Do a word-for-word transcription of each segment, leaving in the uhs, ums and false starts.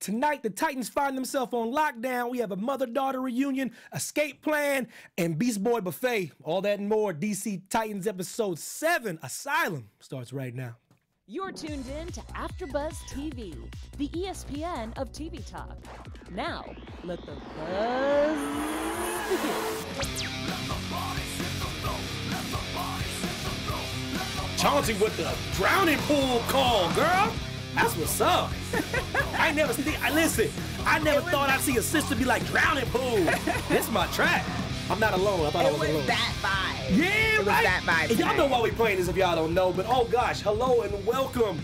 Tonight, the Titans find themselves on lockdown. We have a mother-daughter reunion, escape plan, and Beast Boy buffet. All that and more. D C Titans episode seven, Asylum, starts right now. You're tuned in to After Buzz T V, the E S P N of T V talk. Now, let the buzz begin. Chauncey with the drowning pool call, girl. That's what's up. I never see. I listen. I never thought I'd see a sister be like drowning pool. This is my track. I'm not alone. I thought I was alone. It was that vibe. Yeah, right. It was that vibe. Y'all know why we playing this if y'all don't know. But oh gosh, hello and welcome,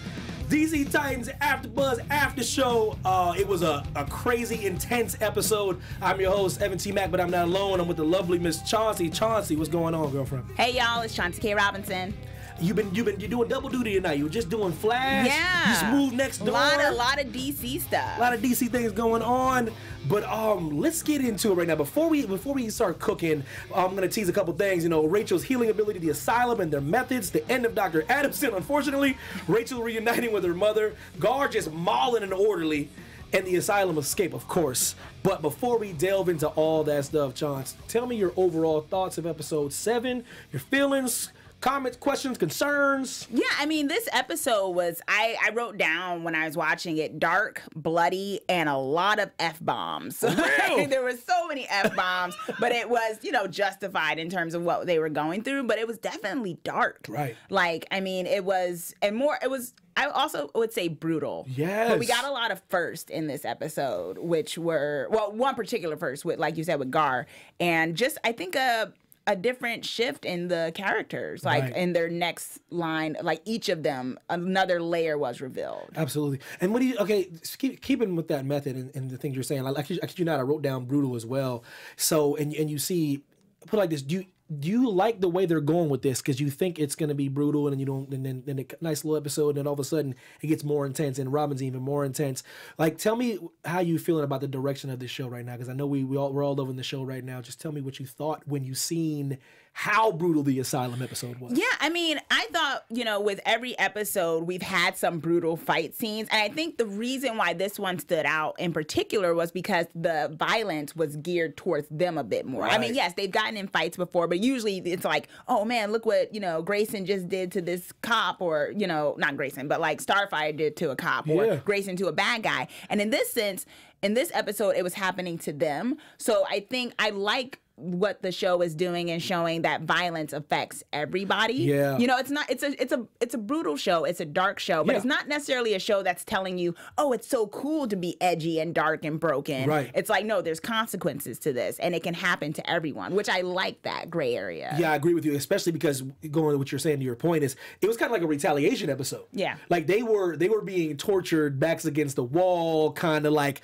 D C Titans After Buzz After Show. Uh, it was a, a crazy, intense episode. I'm your host, Evan T Mac, but I'm not alone. I'm with the lovely Miss Chauncey. Chauncey, what's going on, girlfriend? Hey y'all, it's Chauncey K Robinson. You've been you've been you're doing double duty tonight. You were just doing Flash. Yeah. You just moved next door. A lot of, a lot of D C stuff. A lot of D C things going on. But um, let's get into it right now. Before we before we start cooking, I'm gonna tease a couple things. You know, Rachel's healing ability, the asylum, and their methods. The end of Doctor Adamson. Unfortunately, Rachel reuniting with her mother. Gar just mauling an orderly, and the asylum escape, of course. But before we delve into all that stuff, Chance, tell me your overall thoughts of episode seven. Your feelings. Comments, questions, concerns? Yeah, I mean, this episode was, I, I wrote down when I was watching it, dark, bloody, and a lot of F-bombs. There were so many F-bombs, but it was, you know, justified in terms of what they were going through, but it was definitely dark. Right. Like, I mean, it was, and more, it was, I also would say brutal. Yes. But we got a lot of firsts in this episode, which were, well, one particular first, with, like you said, with Gar, and just, I think, a... a different shift in the characters, like right. in their next line, like each of them, another layer was revealed. Absolutely. And what do you, okay, keep, keeping with that method and, and the things you're saying, like, I kid you not, I wrote down brutal as well. So, and, and you see, put it like this, do you, do you like the way they're going with this? Because you think it's going to be brutal, and you don't. And then, then a nice little episode, and then all of a sudden it gets more intense, and Robin's even more intense. Like, tell me how you feeling about the direction of this show right now? Because I know we we all we're all loving the show right now. Just tell me what you thought when you seen how brutal the asylum episode was. Yeah, I mean, I thought, you know, with every episode we've had some brutal fight scenes, and I think the reason why this one stood out in particular was because the violence was geared towards them a bit more. Right. I mean, yes, they've gotten in fights before, but usually it's like, oh man, look what, you know, Grayson just did to this cop, or, you know, not Grayson, but like Starfire did to a cop, yeah. or Grayson to a bad guy. And in this sense, in this episode, it was happening to them. So I think I like what the show is doing and showing that violence affects everybody. Yeah. You know, it's not, it's a, it's a, it's a brutal show. It's a dark show, but yeah. it's not necessarily a show that's telling you, oh, it's so cool to be edgy and dark and broken. Right. It's like, no, there's consequences to this, and it can happen to everyone, which I like that gray area. Yeah, I agree with you, especially because going to what you're saying, to your point, is it was kind of like a retaliation episode. Yeah. Like they were, they were being tortured, backs against the wall, kind of like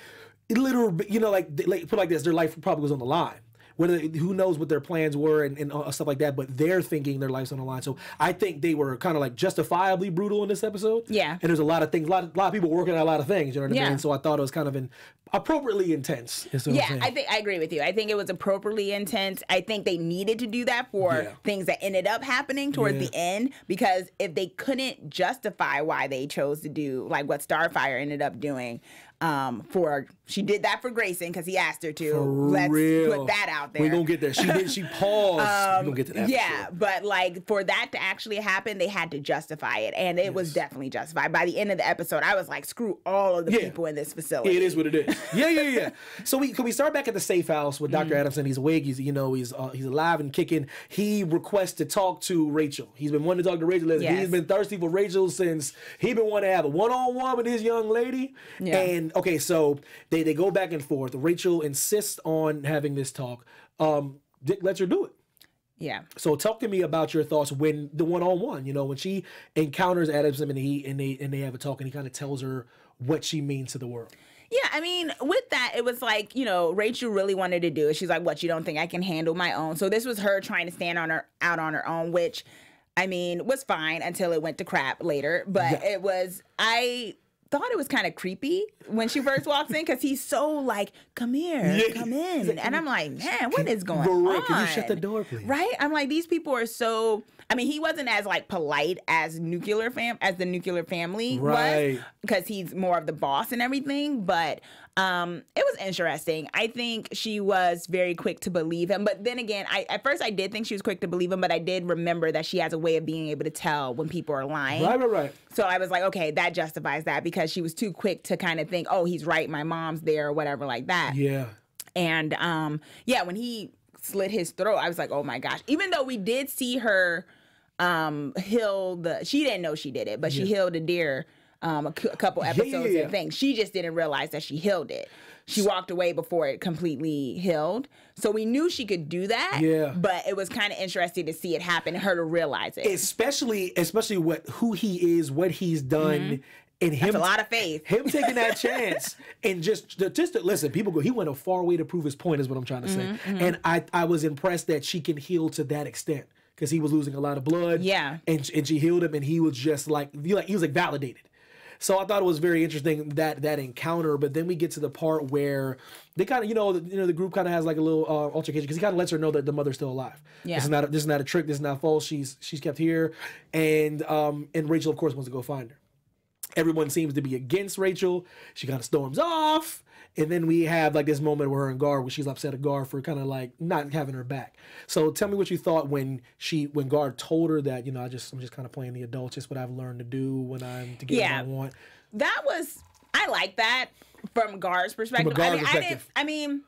literal, you know, like, like put it like this, their life probably was on the line. Whether, who knows what their plans were and, and stuff like that, but they're thinking their life's on the line. So I think they were kind of like justifiably brutal in this episode. Yeah. And there's a lot of things, a lot of, a lot of people working on a lot of things, you know what yeah. I mean? So I thought it was kind of an appropriately intense. Yeah, I think I agree with you. I think it was appropriately intense. I think they needed to do that for yeah. things that ended up happening towards yeah. the end, because if they couldn't justify why they chose to do like what Starfire ended up doing, Um, for she did that for Grayson because he asked her to. For Let's real. Put that out there. We're gonna get there. She did. She paused. um, We're gonna get to that. Yeah, sure. But like for that to actually happen, they had to justify it, and it yes. was definitely justified. By the end of the episode, I was like, "Screw all of the yeah. people in this facility." Yeah, it is what it is. Yeah, yeah, yeah. So we can we start back at the safe house with Doctor Mm. Adamson. He's awake. He's you know he's uh, he's alive and kicking. He requests to talk to Rachel. He's been wanting to talk to Rachel. Yes. He's been thirsty for Rachel since he's been wanting to have a one on one with this young lady. Yeah. And okay, so they, they go back and forth. Rachel insists on having this talk. Um, Dick lets her do it. Yeah. So talk to me about your thoughts when the one-on-one, you know, when she encounters Adamson and he and they and they have a talk, and he kind of tells her what she means to the world. Yeah, I mean, with that, it was like, you know, Rachel really wanted to do it. She's like, what, you don't think I can handle my own? So this was her trying to stand on her out on her own, which, I mean, was fine until it went to crap later. But yeah. it was, I... thought it was kind of creepy when she first walks in because he's so like, come here, yeah. come in. Like, and I'm like, man, what is going Roy, on? Can you shut the door, please? Right? I'm like, these people are so, I mean, he wasn't as like polite as nuclear fam as the nuclear family right. was because he's more of the boss and everything. But um, it was interesting. I think she was very quick to believe him. But then again, I, at first I did think she was quick to believe him, but I did remember that she has a way of being able to tell when people are lying. Right, right, right. So I was like, okay, that justifies that because she was too quick to kind of think, oh, he's right, my mom's there or whatever like that. Yeah. And um, yeah, when he slit his throat, I was like, oh my gosh. Even though we did see her um, heal the, she didn't know she did it, but yeah. she healed a deer um, a, a couple episodes yeah, yeah, yeah. and things. She just didn't realize that she healed it. She walked away before it completely healed. So we knew she could do that. Yeah. But it was kind of interesting to see it happen and her to realize it. Especially especially what who he is, what he's done. Mm-hmm. And him, that's a lot of faith. Him taking that chance and just, just to, listen, people go, he went a far way to prove his point is what I'm trying to say. Mm-hmm, mm-hmm. And I, I was impressed that she can heal to that extent because he was losing a lot of blood. Yeah. And, and she healed him and he was just like, he was like validated. So I thought it was very interesting that that encounter, but then we get to the part where they kind of, you know, the, you know, the group kind of has like a little uh, altercation because he kind of lets her know that the mother's still alive. Yeah. This is not a, this is not a trick. This is not false. She's she's kept here, and um and Rachel of course wants to go find her. Everyone seems to be against Rachel. She kind of storms off. And then we have like this moment where her and Gar, where she's upset at Gar for kind of like not having her back. So tell me what you thought when she, when Gar told her that, you know, I just, I'm just kind of playing the adult. It's what I've learned to do when I'm to get yeah. what I want. That was, I like that from Gar's perspective. From a Gar I mean, perspective. I didn't, I mean,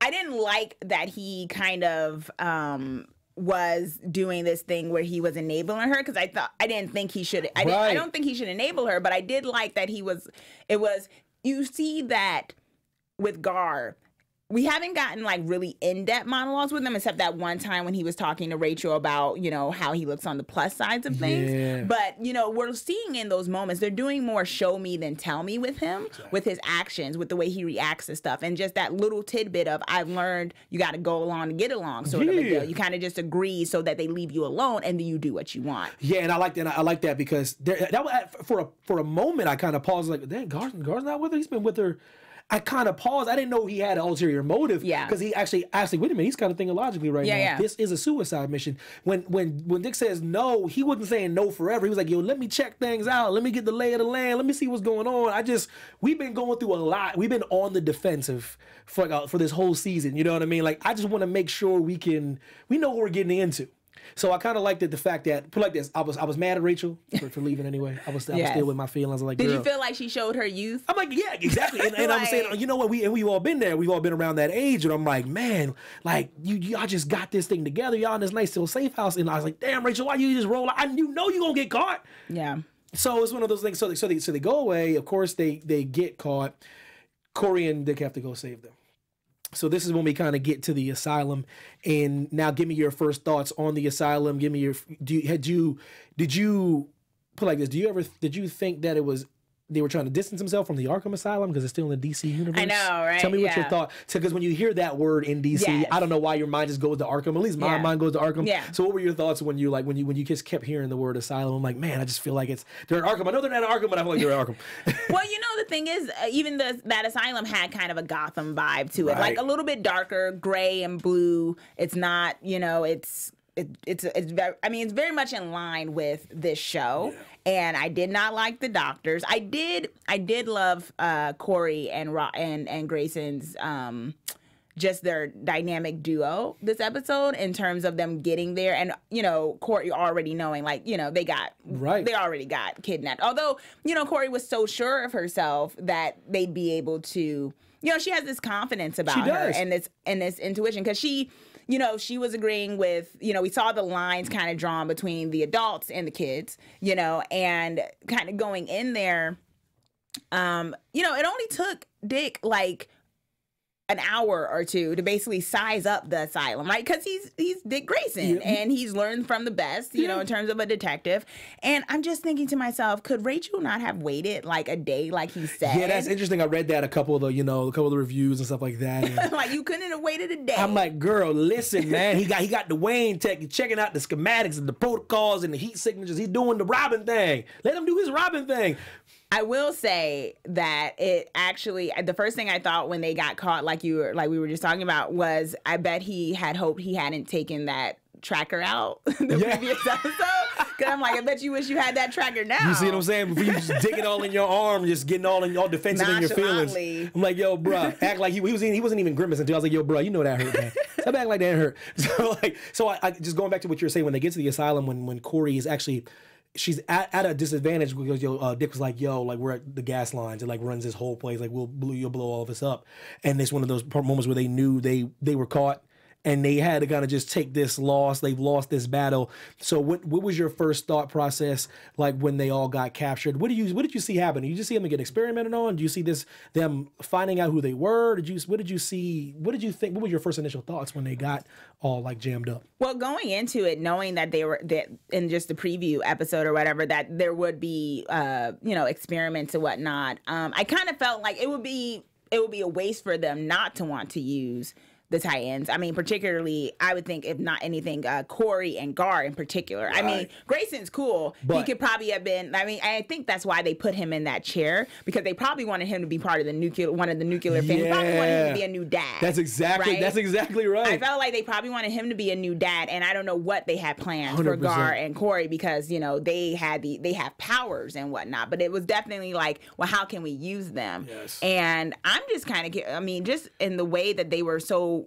I didn't like that he kind of, um, was doing this thing where he was enabling her because I thought I didn't think he should. I, right. didn't, I don't think he should enable her, but I did like that he was. It was you see that with Gar, we haven't gotten like really in-depth monologues with him except that one time when he was talking to Rachel about you know how he looks on the plus sides of things. Yeah. But you know we're seeing in those moments they're doing more show me than tell me with him, exactly. with his actions, with the way he reacts to stuff, and just that little tidbit of I've learned you got to go along to get along sort yeah. of a deal. You kind of just agree so that they leave you alone and then you do what you want. Yeah, and I like that. I like that because there, that for a for a moment I kind of paused like, dang, Gar's, Gar's not with her. He's been with her. I kind of paused. I didn't know he had an ulterior motive. Yeah. Because he actually, actually, wait a minute, he's kind of thinking logically right yeah, now. Yeah. This is a suicide mission. When when when Dick says no, he wasn't saying no forever. He was like, yo, let me check things out. Let me get the lay of the land. Let me see what's going on. I just, we've been going through a lot. We've been on the defensive for, for this whole season. You know what I mean? Like, I just want to make sure we can, we know what we're getting into. So I kind of liked it, the fact that, put like this, I was I was mad at Rachel for, for leaving anyway. I was, I yes. was still with my feelings. I was like, girl. Did you feel like she showed her youth? I'm like, yeah, exactly. And, and like, I'm saying, you know what, we, and we've all been there. We've all been around that age. And I'm like, man, like, you, y'all just got this thing together. Y'all in this nice little safe house. And I was like, damn, Rachel, why you just roll out? I, you know you're going to get caught. Yeah. So it's one of those things. So they, so, they, so they go away. Of course, they, they get caught. Corey and Dick have to go save them. So this is when we kind of get to the asylum, and now give me your first thoughts on the asylum. Give me your do you, had you did you put like this? Do you ever did you think that it was they were trying to distance themselves from the Arkham Asylum because it's still in the D C universe? I know, right? Tell me yeah. what your thought. So because when you hear that word in D C, yes. I don't know why your mind just goes to Arkham. At least my yeah. mind goes to Arkham. Yeah. So what were your thoughts when you like when you when you just kept hearing the word asylum? I'm like, man, I just feel like it's they're in Arkham. I know they're not in Arkham, but I feel like they're in Arkham. Well, you know the thing is, uh, even the that asylum had kind of a Gotham vibe to it, right. like a little bit darker, gray and blue. It's not, you know, it's. It, it's, it's I mean, it's very much in line with this show. Yeah. And I did not like the doctors. I did, I did love uh, Corey and, Ro and and Grayson's, um, just their dynamic duo this episode in terms of them getting there. And, you know, Corey already knowing, like, you know, they got, right. they already got kidnapped. Although, you know, Corey was so sure of herself that they'd be able to, you know, she has this confidence about her and this, and this intuition because she... You know, she was agreeing with, you know, we saw the lines kind of drawn between the adults and the kids, you know, and kind of going in there, um, you know, it only took Dick like an hour or two to basically size up the asylum, right? Because he's he's Dick Grayson, yeah. and he's learned from the best, you yeah. know, in terms of a detective. And I'm just thinking to myself, could Rachel not have waited like a day, like he said? Yeah, that's interesting. I read that a couple of the, you know, a couple of the reviews and stuff like that. And like you couldn't have waited a day. I'm like, girl, listen, man, he got he got the Wayne Tech, he's checking out the schematics and the protocols and the heat signatures. He's doing the Robin thing. Let him do his Robin thing. I will say that it actually, the first thing I thought when they got caught, like you were, like we were just talking about, was I bet he had hoped he hadn't taken that tracker out the yeah. previous episode. Because I'm like, I bet you wish you had that tracker now. You see what I'm saying? You just digging all in your arm, just getting all in all defensive in your feelings. I'm like, yo, bruh, act like he, he, was, he wasn't even grimacing until I was like, yo, bruh, you know that hurt, man. Stop acting like that hurt. So, like, so I, I just going back to what you were saying, when they get to the asylum, when, when Corey is actually, she's at, at a disadvantage because yo, uh, Dick was like, yo, like we're at the gas lines. It like runs this whole place. Like we'll blow, you'll blow all of us up. And it's one of those moments where they knew they, they were caught. And they had to kind of just take this loss. They've lost this battle. So what what was your first thought process like when they all got captured? What do you what did you see happen? Did you just see them get experimented on? Do you see this them finding out who they were? Did you what did you see? What did you think? What were your first initial thoughts when they got all like jammed up? Well, going into it, knowing that they were that in just the preview episode or whatever, that there would be uh, you know, experiments and whatnot. Um, I kind of felt like it would be it would be a waste for them not to want to use the Titans. I mean, particularly, I would think, if not anything, uh, Corey and Gar in particular. Right. I mean, Grayson's cool. But he could probably have been. I mean, I think that's why they put him in that chair, because they probably wanted him to be part of the nuclear, one of the nuclear family. Yeah. Probably wanted him to be a new dad. That's exactly. Right? That's exactly right. I felt like they probably wanted him to be a new dad, and I don't know what they had planned one hundred percent for Gar and Corey, because you know they had the they have powers and whatnot. But it was definitely like, well, how can we use them? Yes. And I'm just kind of, I mean, just in the way that they were so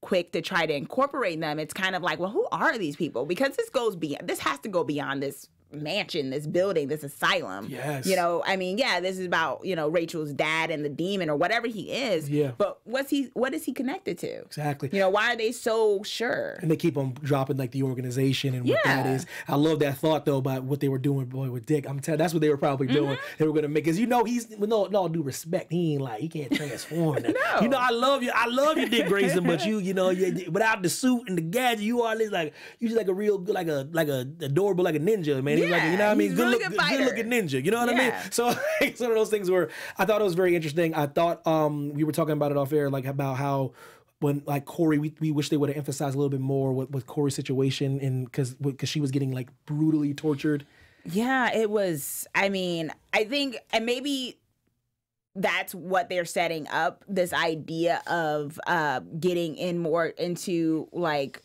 quick to try to incorporate them, it's kind of like, well, who are these people? Because this goes beyond, this has to go beyond this mansion, this building, this asylum. Yes. You know, I mean, yeah, this is about, you know, Rachel's dad and the demon or whatever he is. Yeah. But what's he, what is he connected to? Exactly. You know, why are they so sure? And they keep on dropping like the organization and what yeah. that is. I love that thought though about what they were doing, boy, with Dick. I'm telling, that's what they were probably doing. Mm-hmm. They were gonna make, cause you know he's with no, no due respect. He ain't like he can't transform. no. You know, I love you, I love you, Dick Grayson, but you, you know, you, without the suit and the gadget, you are this like you just like a real like a like a adorable like a ninja, man. Yeah. Like, you know what I mean? Good, really look, good, good looking ninja. You know what yeah. I mean? So it's one of those things where I thought it was very interesting. I thought um, we were talking about it off air, like about how when like Corey, we, we wish they would have emphasized a little bit more with, with Corey's situation, and because because she was getting like brutally tortured. Yeah, it was. I mean, I think, and maybe that's what they're setting up, this idea of uh, getting in more into like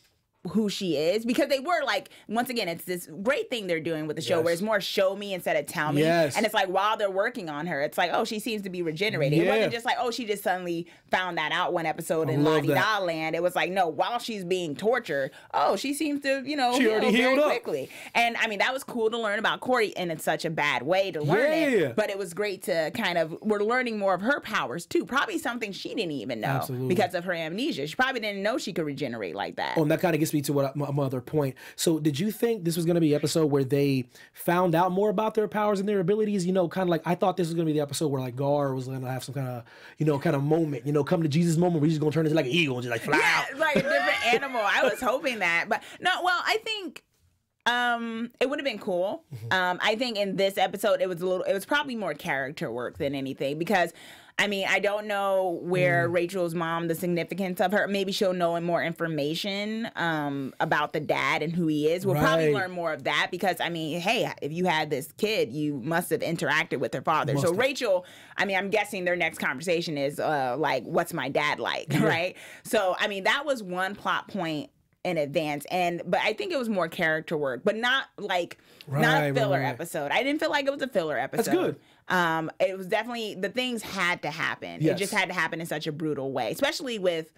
who she is, because they were like, once again, it's this great thing they're doing with the show yes. where it's more show me instead of tell me. Yes. And it's like, while they're working on her, it's like, oh, she seems to be regenerating. Yeah. It wasn't just like, oh, she just suddenly found that out one episode I in La-di-da land. It was like, no, while she's being tortured, oh, she seems to, you know, she heal already healed very up. quickly. And I mean, that was cool to learn about Corey, and it's such a bad way to learn yeah. it, but it was great to kind of, we're learning more of her powers too. Probably something she didn't even know Absolutely. because of her amnesia. She probably didn't know she could regenerate like that. Oh, and that kind of gets me to what my, my other point. So did you think this was going to be an episode where they found out more about their powers and their abilities? You know, kind of like, I thought this was going to be the episode where like Gar was going to have some kind of, you know, kind of moment, you know, come to Jesus moment where he's just going to turn into like an eagle and just like fly yeah, out. Like a different animal. I was hoping that, but no, well, I think Um, it would have been cool. Um, I think in this episode, it was a little, it was probably more character work than anything, because I mean, I don't know where mm. Rachel's mom, the significance of her, maybe she'll know more information, um, about the dad and who he is. We'll right. probably learn more of that, because I mean, hey, if you had this kid, you must have interacted with her father. Must so have. Rachel, I mean, I'm guessing their next conversation is, uh, like, what's my dad like? Yeah. Right. So, I mean, that was one plot point in advance, and but I think it was more character work, but not like right, not a filler right, right. episode. I didn't feel like it was a filler episode. That's good. Um, it was definitely, the things had to happen. Yes. It just had to happen in such a brutal way, especially with.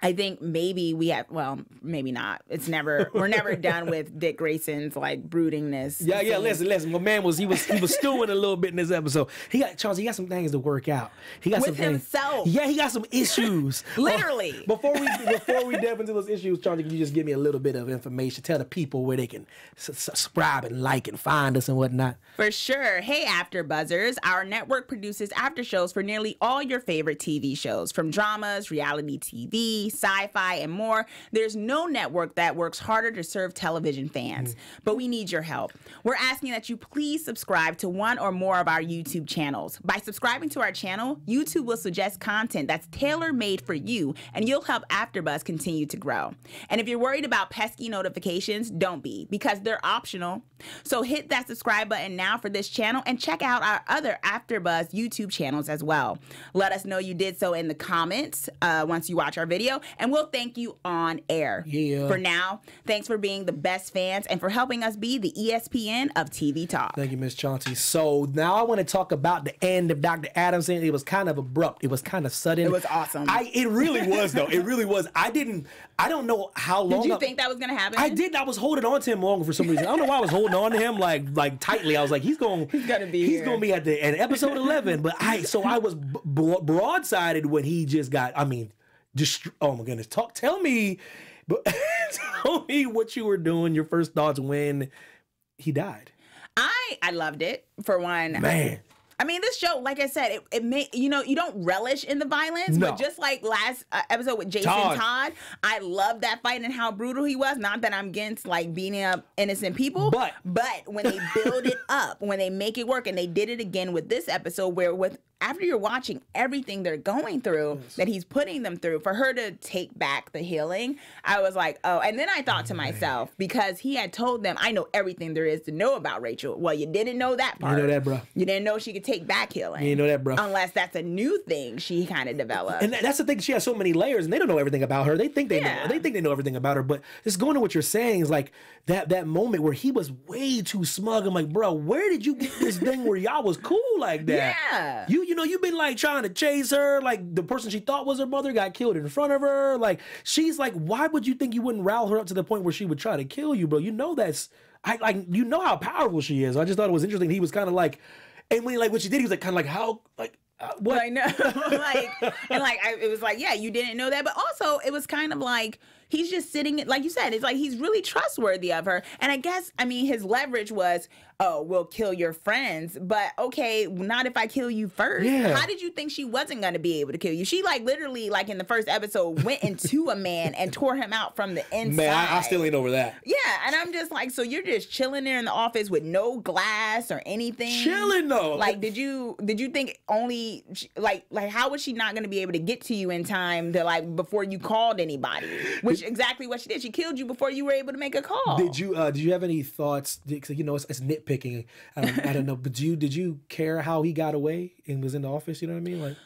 I think maybe we have, well, maybe not. It's never, we're never done with Dick Grayson's like broodingness. Yeah, yeah. Listen, listen. My man was he was he was stewing a little bit in this episode. He got Chauncey, he got some things to work out. He got with some himself. Things, yeah, he got some issues. Literally. Uh, before we before we delve into those issues, Chauncey, can you just give me a little bit of information? Tell the people where they can subscribe and like and find us and whatnot. For sure. Hey, After Buzzers, our network produces after shows for nearly all your favorite T V shows, from dramas, reality T V, sci-fi, and more. There's no network that works harder to serve television fans, mm. but we need your help. We're asking that you please subscribe to one or more of our YouTube channels. By subscribing to our channel, YouTube will suggest content that's tailor-made for you, and you'll help AfterBuzz continue to grow. And if you're worried about pesky notifications, don't be, because they're optional. So hit that subscribe button now for this channel, and check out our other AfterBuzz YouTube channels as well. Let us know you did so in the comments uh, once you watch our video, and we'll thank you on air. Yeah. For now, thanks for being the best fans and for helping us be the E S P N of T V talk. Thank you, Miss Chauncey. So now I want to talk about the end of Doctor Adamson. It was kind of abrupt. It was kind of sudden. It was awesome. I, it really was, though. It really was. I didn't. I don't know how long. Did you I, think that was gonna happen? I did. I was holding on to him longer for some reason. I don't know why I was holding on to him like like tightly. I was like, he's going. He's gonna be. He's here. gonna be at the at episode eleven. But I so I was broadsided when he just got. I mean, just oh my goodness. Talk. Tell me, but tell me what you were doing. Your first thoughts when he died. I I loved it, for one. Man. I mean, this show, like I said, it, it may, you know, you don't relish in the violence, no. but just like last uh, episode with Jason Todd. Todd, I love that fight and how brutal he was. Not that I'm against like beating up innocent people, but, but when they build it up, when they make it work, and they did it again with this episode where with after you're watching everything they're going through, yes. that he's putting them through, for her to take back the healing, I was like, oh. And then I thought oh, to myself, man. because he had told them, I know everything there is to know about Rachel. Well, you didn't know that part. You know that, bro. You didn't know she could take back healing. You know that, bro. Unless that's a new thing she kind of developed. And that's the thing. She has so many layers, and they don't know everything about her. They think they yeah. know. They think they know everything about her. But just going to what you're saying is like that that moment where he was way too smug. I'm like, bro, where did you get this thing where y'all was cool like that? Yeah. You you know, you've been like trying to chase her. Like the person she thought was her mother got killed in front of her. Like she's like, why would you think you wouldn't rile her up to the point where she would try to kill you, bro? You know that's I like you know how powerful she is. I just thought it was interesting. He was kind of like. And when he, like what she did, he was like kind of like how like uh, what I know like and like I, it was like yeah you didn't know that, but also it was kind of like he's just sitting like you said it's like he's really trustworthy of her, and I guess I mean his leverage was oh we'll kill your friends, but okay not if I kill you first. Yeah. How did you think she wasn't gonna be able to kill you? She like literally like in the first episode went into a man and tore him out from the inside. Man, I, I still ain't over that. Yeah, and I'm just like so you're just chilling there in the office with no glass or anything. Chilling though. Like did you did you think only like like how was she not gonna be able to get to you in time to like before you called anybody? Which exactly what she did. She killed you before you were able to make a call. Did you uh, did you have any thoughts? You know, it's, it's nitpicking. I don't, I don't know. But do you did you care how he got away and was in the office? You know what I mean? Like,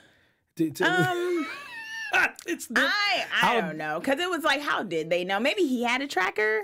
did, did, um, it's the, I I how, don't know because it was like, how did they know? Maybe he had a tracker.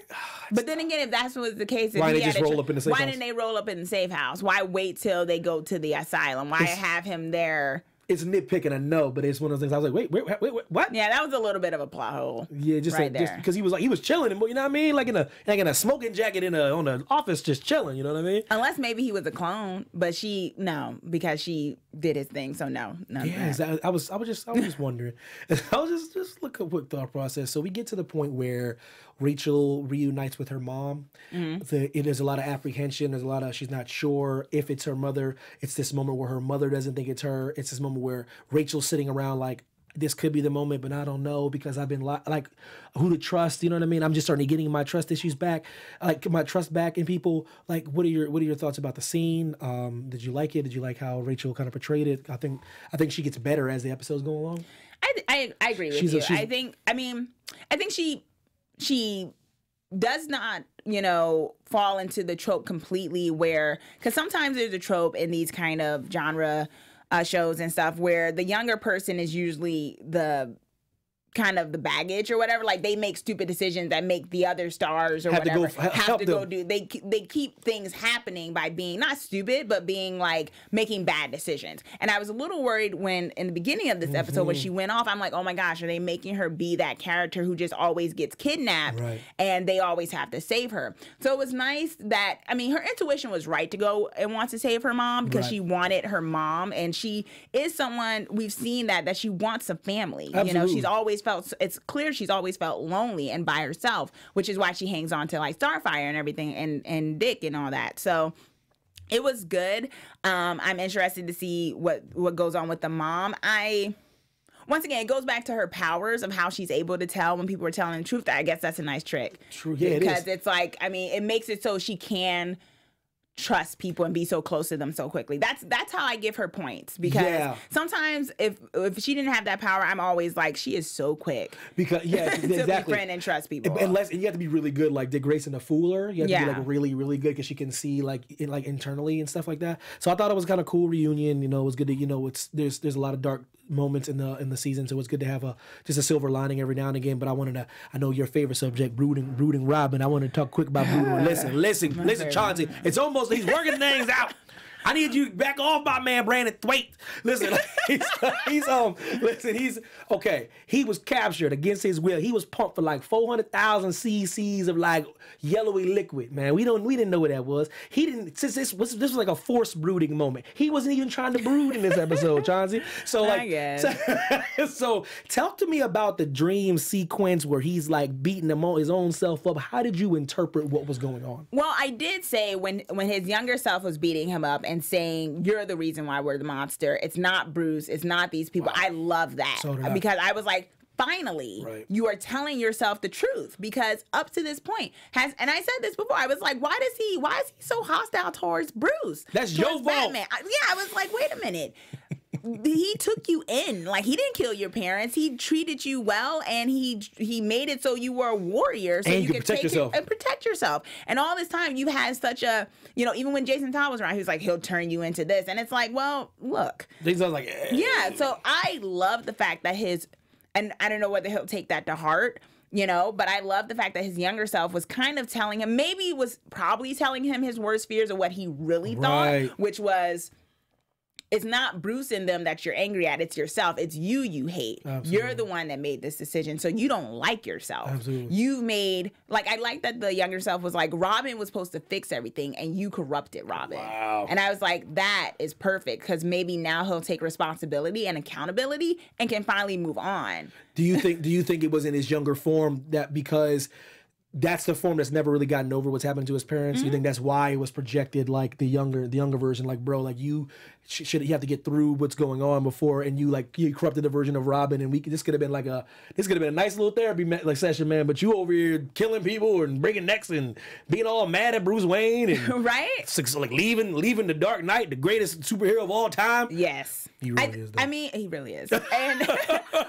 But then again, if that's was the case, if why did they just roll up in the safe house? Why didn't they roll up in the safe house? Why wait till they go to the asylum? Why it's, have him there? It's nitpicking, I know, but it's one of those things. I was like, wait, wait, wait, wait, what? Yeah, that was a little bit of a plot hole. Yeah, just right like, there. Because he was like, he was chilling, you know what I mean? Like in a, like in a smoking jacket in a, on an office, just chilling, you know what I mean? Unless maybe he was a clone, but she no, because she did his thing, so no, no. Yeah, I, I was, I was just, I was just wondering. I was just, just look at quick thought process. So we get to the point where Rachel reunites with her mom. Mm-hmm. the, it, there's a lot of apprehension. There's a lot of she's not sure if it's her mother. It's this moment where her mother doesn't think it's her. It's this moment where Rachel's sitting around like, this could be the moment, but I don't know because I've been li like, who to trust? You know what I mean? I'm just starting to getting my trust issues back, like my trust back in people. Like, what are your what are your thoughts about the scene? Um, did you like it? Did you like how Rachel kind of portrayed it? I think I think she gets better as the episodes go along. I I, I agree with she's you. A, I think I mean I think she. She does not, you know, fall into the trope completely where, because sometimes there's a trope in these kind of genre uh, shows and stuff where the younger person is usually the kind of the baggage or whatever. Like they make stupid decisions that make the other stars or have whatever to go, have to them. go do. They they keep things happening by being not stupid, but being like making bad decisions. And I was a little worried when in the beginning of this mm-hmm. episode when she went off, I'm like, oh my gosh, are they making her be that character who just always gets kidnapped right. and they always have to save her? So it was nice that, I mean, her intuition was right to go and want to save her mom because right. she wanted her mom, and she is someone we've seen that that she wants a family. Absolutely. You know, she's always felt it's clear she's always felt lonely and by herself, which is why she hangs on to like Starfire and everything and and Dick and all that. So it was good. um I'm interested to see what what goes on with the mom. I once again, it goes back to her powers of how she's able to tell when people are telling the truth. I guess that's a nice trick. True, yeah, because it is. It's like, I mean, it makes it so she can trust people and be so close to them so quickly. That's that's how I give her points, because yeah. sometimes if if she didn't have that power, I'm always like, she is so quick because yeah to exactly befriend and trust people. Unless and you have to be really good, like Dick Grayson, a fooler. You have yeah. to be like really really good because she can see like in, like internally and stuff like that. So I thought it was kind of cool reunion. You know, it was good to, you know, it's there's there's a lot of dark moments in the in the season, so it's good to have a just a silver lining every now and again. But I wanted to, I know your favorite subject, brooding brooding Robin. I want to talk quick about brooding. Listen, listen, My listen, favorite. Chauncey. It's almost he's working things out. I need you back off, my man, Brandon Thwaite. Listen, he's, he's um, listen, he's okay. He was captured against his will. He was pumped for like four hundred thousand cc's of like yellowy liquid. Man, we don't, we didn't know what that was. He didn't. Since this was this was like a forced brooding moment. He wasn't even trying to brood in this episode, Chauncey. So like, so, so tell to me about the dream sequence where he's like beating him on his own self up. How did you interpret what was going on? Well, I did say when when his younger self was beating him up and saying, you're the reason why we're the monster. It's not Bruce. It's not these people. Wow. I love that. So did I. Because I was like, finally, right. you are telling yourself the truth. Because up to this point, has and I said this before, I was like, why does he, why is he so hostile towards Bruce? That's your fault. Batman? I, yeah, I was like, wait a minute. He took you in. Like, he didn't kill your parents. He treated you well, and he he made it so you were a warrior, so and you could protect take yourself. It and protect yourself. And all this time, you've had such a, you know, even when Jason Todd was around, he was like, he'll turn you into this. And it's like, well, look. These are like, eh. Yeah, so I love the fact that his, and I don't know whether he'll take that to heart, you know, but I love the fact that his younger self was kind of telling him, maybe was probably telling him his worst fears of what he really right. thought, which was, it's not Bruce and them that you're angry at. It's yourself. It's you you hate. Absolutely. You're the one that made this decision, so you don't like yourself. Absolutely. You've made... Like, I like that the younger self was like, Robin was supposed to fix everything, and you corrupted Robin. Wow. And I was like, that is perfect, because maybe now he'll take responsibility and accountability and can finally move on. Do you think, do you think it was in his younger form that because... that's the form that's never really gotten over what's happened to his parents. Mm-hmm. You think that's why it was projected like the younger, the younger version, like bro, like you sh should you have to get through what's going on before, and you like you corrupted the version of Robin, and we this could have been like a this could have been a nice little therapy like session, man. But you over here killing people and breaking necks and being all mad at Bruce Wayne, and right? Like leaving, leaving the Dark Knight, the greatest superhero of all time. Yes, he really I, is. Though. I mean, he really is. And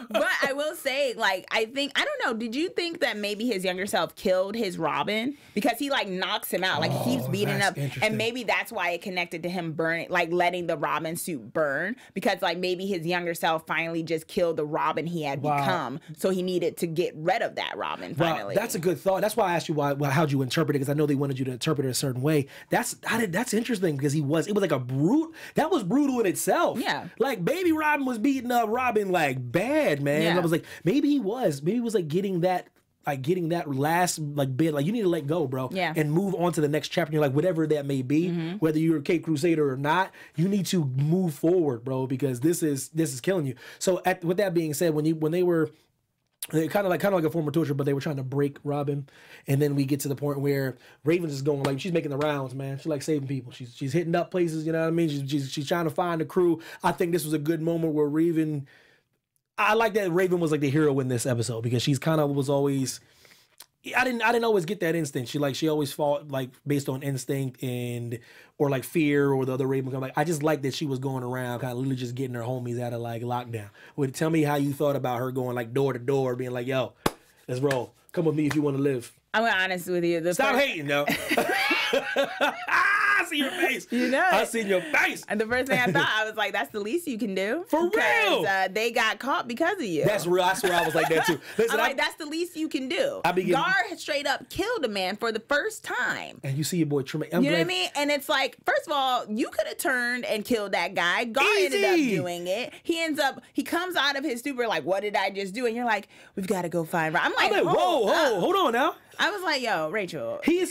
but I will say, like, I think I don't know. Did you think that maybe his younger self killed Killed his Robin, because he like knocks him out, like oh, he keeps beating up, and maybe that's why it connected to him burning, like letting the Robin suit burn, because like maybe his younger self finally just killed the Robin he had wow. become, so he needed to get rid of that Robin finally. Wow, that's a good thought. That's why I asked you why, well, how'd you interpret it, because I know they wanted you to interpret it a certain way. That's I did, that's interesting, because he was it was like a brute that was brutal in itself. Yeah, like baby Robin was beating up Robin like bad, man. Yeah. And I was like, maybe he was, maybe he was like getting that. Like getting that last like bit, like you need to let go, bro, yeah. and move on to the next chapter. You're like whatever that may be, mm-hmm. whether you're a Cape Crusader or not, you need to move forward, bro, because this is this is killing you. So, at, with that being said, when you when they were kind of like kind of like a form of torture, but they were trying to break Robin, and then we get to the point where Raven's is going like she's making the rounds, man. She's like saving people. She's she's hitting up places, you know what I mean? She's she's, she's trying to find the crew. I think this was a good moment where Raven. I like that Raven was like the hero in this episode, because she's kind of was always, I didn't I didn't always get that instinct. She like she always fought like based on instinct and or like fear or the other Raven. Like I just like that she was going around kind of literally just getting her homies out of like lockdown. Would tell me how you thought about her going like door to door, being like, yo, let's roll. Come with me if you want to live. I'm honest with you. The Stop hating, though. I see your face. You know, I see your face. And the first thing I thought, I was like, "That's the least you can do." For real, uh, they got caught because of you. That's real. I swear, I was like that too. Listen, I'm like, I, that's the least you can do. I begin. Gar straight up killed a man for the first time. And you see your boy Tremaine. You know what I mean? And it's like, first of all, you could have turned and killed that guy. Gar Easy. ended up doing it. He ends up. He comes out of his stupor like, "What did I just do?" And you're like, "We've got to go find." Right. I'm like, I'm like, "Whoa, whoa, hold on now." I was like, yo, Rachel. He's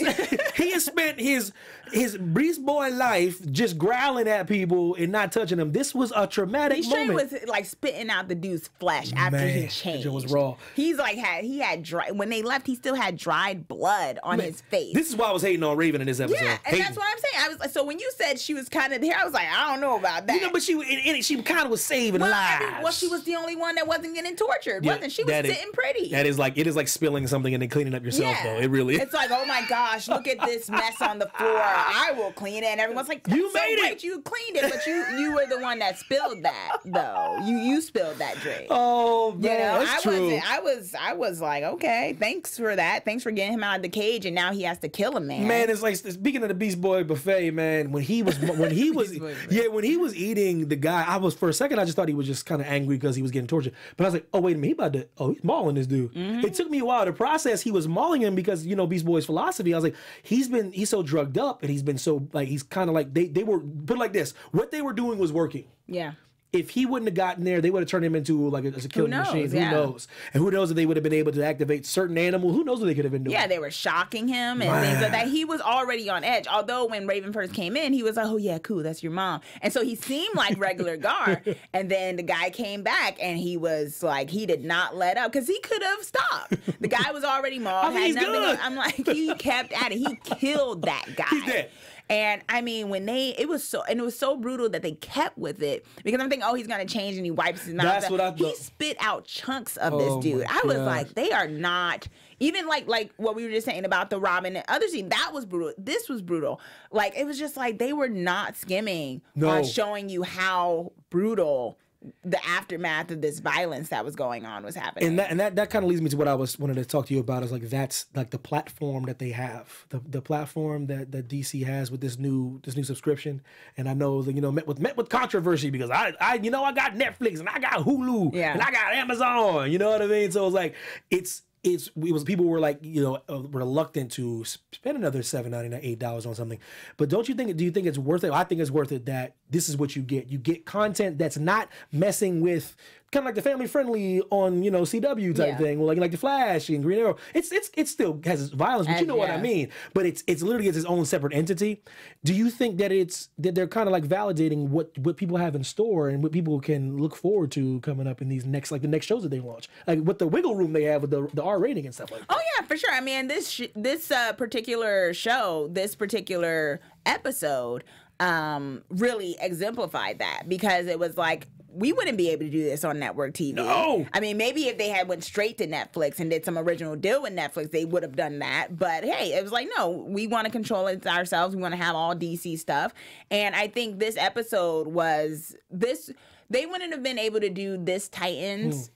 he has spent his his Beast Boy life just growling at people and not touching them. This was a traumatic he moment. He was like spitting out the dude's flesh after Man, he changed. It was raw. He's like had he had dry when they left. He still had dried blood on Man, his face. This is why I was hating on Raven in this episode. Yeah, and hating. That's what I'm saying. I was so when you said she was kind of there, I was like, I don't know about that. You know, but she and, and she kind of was saving well, lives. I mean, well, she was the only one that wasn't getting tortured. Yeah, wasn't she was sitting is, pretty. That is like it is like spilling something and then cleaning up yourself. Yeah. Though. It really is. It's like, oh my gosh, look at this mess on the floor. I will clean it. And everyone's like, you made so it. Great. You cleaned it, but you you were the one that spilled that, though. You you spilled that drink. Oh, man. You know, that's I true. Wasn't, I was I was like, okay, thanks for that. Thanks for getting him out of the cage, and now he has to kill a man. Man, it's like speaking of the Beast Boy buffet, man. When he was when he was yeah, when he was eating the guy, I was for a second I just thought he was just kind of angry because he was getting tortured. But I was like, oh wait a minute, he about to oh he's mauling this dude. Mm-hmm. It took me a while to process he was mauling him because you know Beast Boy's philosophy. I was like, he's been he's so drugged up and he's been so like he's kind of like they they were put it like this. What they were doing was working. Yeah. If he wouldn't have gotten there, they would have turned him into like a, a killing machine. Yeah. Who knows? And who knows if they would have been able to activate certain animals? Who knows what they could have been doing? Yeah, they were shocking him and things like that. He was already on edge. Although when Raven first came in, he was like, "Oh yeah, cool, that's your mom." And so he seemed like regular Gar. And then the guy came back and he was like, he did not let up because he could have stopped. The guy was already mauled. I mean, had nothing I'm like, he kept at it. He killed that guy. He's dead. And I mean, when they, it was so, and it was so brutal that they kept with it because I'm thinking, oh, he's gonna change, and he wipes his mouth. That's what I thought. He spit out chunks of oh this dude. I was God. like, they are not even like like what we were just saying about the Robin and other scene. That was brutal. This was brutal. Like it was just like they were not skimming no. on showing you how brutal the aftermath of this violence that was going on was happening. And that and that, that kind of leads me to what I was wanted to talk to you about is like that's like the platform that they have. The the platform that, that D C has with this new this new subscription. And I know that you know met with met with controversy because I I you know I got Netflix and I got Hulu yeah. and I got Amazon. You know what I mean? So it's like it's It's, it was people were like you know uh, reluctant to spend another seven ninety-nine, eight dollars on something, but don't you think do you think it's worth it? I think it's worth it that this is what you get. You get content that's not messing with kind of like the family friendly on you know C W type yeah. thing, like like the Flash and Green Arrow. It's it's it still has its violence, but and, you know yeah. what I mean. But it's it's literally it's its own separate entity. Do you think that it's that they're kind of like validating what what people have in store and what people can look forward to coming up in these next like the next shows that they launch, like what the wiggle room they have with the the R rating and stuff like that. Oh yeah, for sure. I mean, this sh this uh, particular show, this particular episode, um, really exemplified that because it was like we wouldn't be able to do this on network T V. No. I mean, maybe if they had went straight to Netflix and did some original deal with Netflix, they would have done that. But hey, it was like, no, we want to control it ourselves. We want to have all D C stuff. And I think this episode was this. They wouldn't have been able to do this Titans. Mm.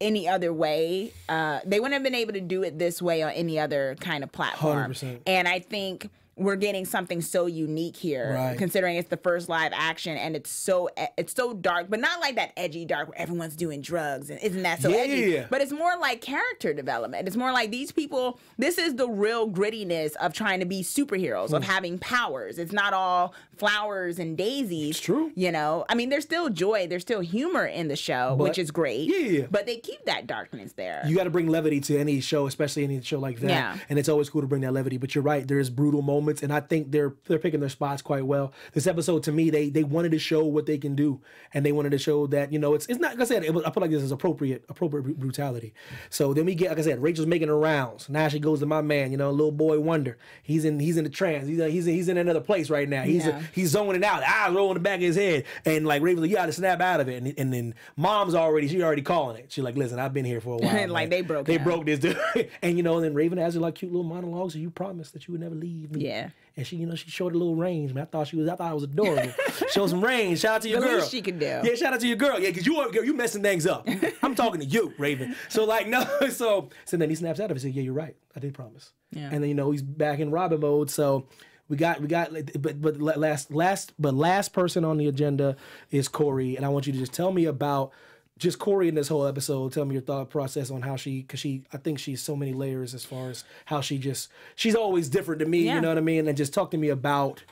Any other way uh they wouldn't have been able to do it this way on any other kind of platform. one hundred percent. And I think we're getting something so unique here right. considering it's the first live action and it's so it's so dark, but not like that edgy dark where everyone's doing drugs and isn't that so yeah. edgy, but it's more like character development. It's more like these people, this is the real grittiness of trying to be superheroes, mm. of having powers. It's not all flowers and daisies. It's true. You know, I mean, there's still joy, there's still humor in the show, but, which is great, yeah. but they keep that darkness there. You got to bring levity to any show, especially any show like that. Yeah. And it's always cool to bring that levity, but you're right, there is brutal moments. And I think they're they're picking their spots quite well. This episode, to me, they they wanted to show what they can do, and they wanted to show that you know it's it's not like I said. It was, I feel like this is appropriate appropriate brutality. So then we get like I said, Rachel's making her rounds. Now she goes to my man, you know, little boy Wonder. He's in he's in the trance. He's a, he's a, he's in another place right now. He's yeah. a, he's zoning out. Eyes rolling the back of his head, and like Raven's like, you got to snap out of it. And and then mom's already she already calling it. She's like, listen, I've been here for a while. like, like they broke they out. broke this dude. And you know, and then Raven has her like cute little monologues. You promised that you would never leave me. Yeah. Yeah. And she, you know, she showed a little range. Man, I thought she was, I thought it was adorable. Show some range. Shout out to your girl. The least she could do. Yeah, shout out to your girl. Yeah, because you are, you messing things up. I'm talking to you, Raven. So like, no. So, so then he snaps out of it. He said, yeah, you're right. I did promise. Yeah. And then you know he's back in Robin mode. So we got, we got, but but last last but last person on the agenda is Corey. And I want you to just tell me about. Just Corey in this whole episode, tell me your thought process on how she, because she, I think she's so many layers as far as how she just, she's always different to me, yeah. you know what I mean? And just talk to me about